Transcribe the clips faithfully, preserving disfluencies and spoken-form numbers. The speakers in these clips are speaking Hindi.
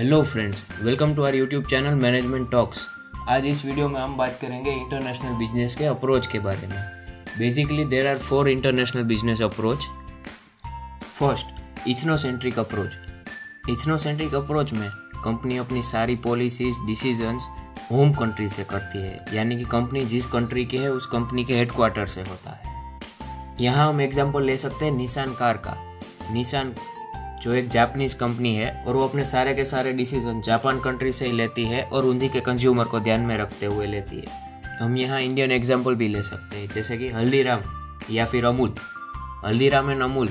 Hello friends, welcome to our YouTube channel management talks. आज इस वीडियो में हम बात करेंगे इंटरनेशनल बिजनेस के अप्रोच के बारे में। Basically there are four international business approach. First, ethnocentric approach. Ethnocentric approach में कंपनी अपनी सारी पॉलिसीज डिसीजंस होम कंट्री से करती है, यानी कि कंपनी जिस कंट्री की है उस कंपनी के हेडक्वार्टर से होता है। यहाँ हम एग्जाम्पल ले सकते हैं निसान कार का। निसान जो एक जापानीज कंपनी है और वो अपने सारे के सारे डिसीजन जापान कंट्री से ही लेती है और उन्हीं के कंज्यूमर को ध्यान में रखते हुए लेती है। हम यहाँ इंडियन एग्जाम्पल भी ले सकते हैं, जैसे कि हल्दीराम या फिर अमूल। हल्दीराम एंड अमूल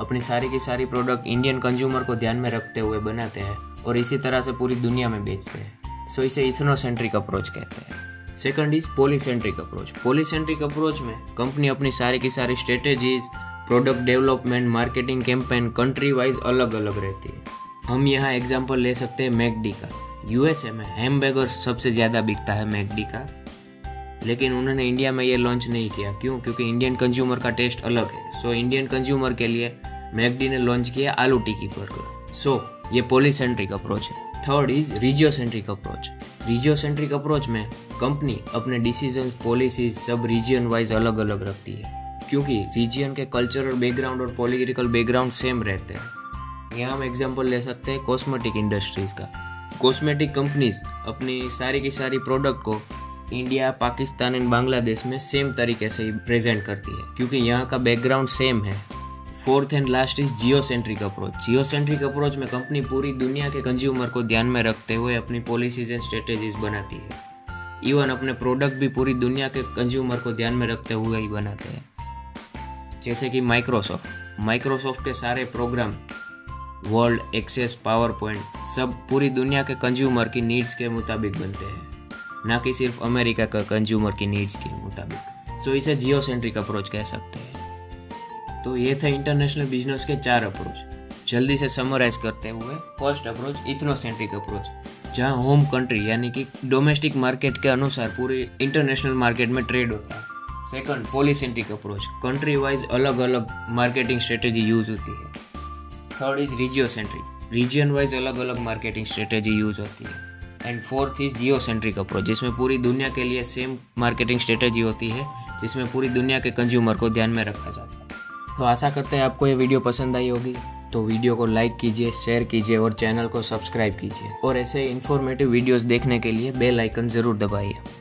अपनी सारी की सारी प्रोडक्ट इंडियन कंज्यूमर को ध्यान में रखते हुए बनाते हैं और इसी तरह से पूरी दुनिया में बेचते हैं। सो इसे इथनोसेंट्रिक अप्रोच कहते हैं। Second is polycentric approach. Polycentric approach में कंपनी अपनी सारी की सारी strategies, product development, marketing campaign country wise अलग अलग रहती है। हम यहाँ एग्जाम्पल ले सकते हैं मैकडी का। यूएसए में हैमबर्गर सबसे ज़्यादा बिकता है मैकडी का, लेकिन उन्होंने इंडिया में ये लॉन्च नहीं किया। क्यों? क्योंकि इंडियन कंज्यूमर का टेस्ट अलग है। सो इंडियन कंज्यूमर के लिए मैकडी ने लॉन्च किया आलू टिक्की बर्गर। सो ये पॉलीसेंट्रिक अप्रोच है। Third is regiocentric approach. Regiocentric approach में कंपनी अपने डिसीजन, पॉलिसीज सब रीजियन वाइज अलग अलग रखती है, क्योंकि रीजियन के कल्चरल बैकग्राउंड और पॉलिटिकल बैकग्राउंड सेम रहते हैं। यहाँ हम एग्जांपल ले सकते हैं कॉस्मेटिक इंडस्ट्रीज़ का। कॉस्मेटिक कंपनीज अपनी सारी की सारी प्रोडक्ट को इंडिया, पाकिस्तान एंड बांग्लादेश में सेम तरीके से ही प्रेजेंट करती है, क्योंकि यहाँ का बैकग्राउंड सेम है। Fourth and last is geocentric approach. Geocentric approach में कंपनी पूरी दुनिया के कंज्यूमर को ध्यान में रखते हुए अपनी पॉलिसीज एंड स्ट्रेटेजीज बनाती है। इवन अपने प्रोडक्ट भी पूरी दुनिया के कंज्यूमर को ध्यान में रखते हुए ही बनाते हैं, जैसे कि माइक्रोसॉफ्ट। माइक्रोसॉफ्ट के सारे program, Word, Access, PowerPoint सब पूरी दुनिया के कंज्यूमर की नीड्स के मुताबिक बनते हैं, ना कि सिर्फ अमेरिका का कंज्यूमर की नीड्स के मुताबिक। सो इसे जियोसेंट्रिक अप्रोच कह सकते हैं। तो ये थे इंटरनेशनल बिजनेस के चार अप्रोच। जल्दी से समराइज करते हुए, फर्स्ट अप्रोच इथनोसेंट्रिक अप्रोच, जहाँ होम कंट्री यानी कि डोमेस्टिक मार्केट के अनुसार पूरी इंटरनेशनल मार्केट में ट्रेड होता है। Second, polycentric approach, country wise अलग अलग मार्केटिंग स्ट्रेटेजी यूज होती है। Third is regiocentric, region wise अलग अलग मार्केटिंग स्ट्रेटेजी यूज होती है। And fourth is geocentric approach, जिसमें पूरी दुनिया के लिए सेम मार्केटिंग स्ट्रेटेजी होती है, जिसमें पूरी दुनिया के कंज्यूमर को ध्यान में रखा जाता है। तो आशा करते हैं आपको ये वीडियो पसंद आई होगी। तो वीडियो को लाइक कीजिए, शेयर कीजिए और चैनल को सब्सक्राइब कीजिए, और ऐसे इन्फॉर्मेटिव वीडियोज़ देखने के लिए बेल आइकन ज़रूर दबाइए।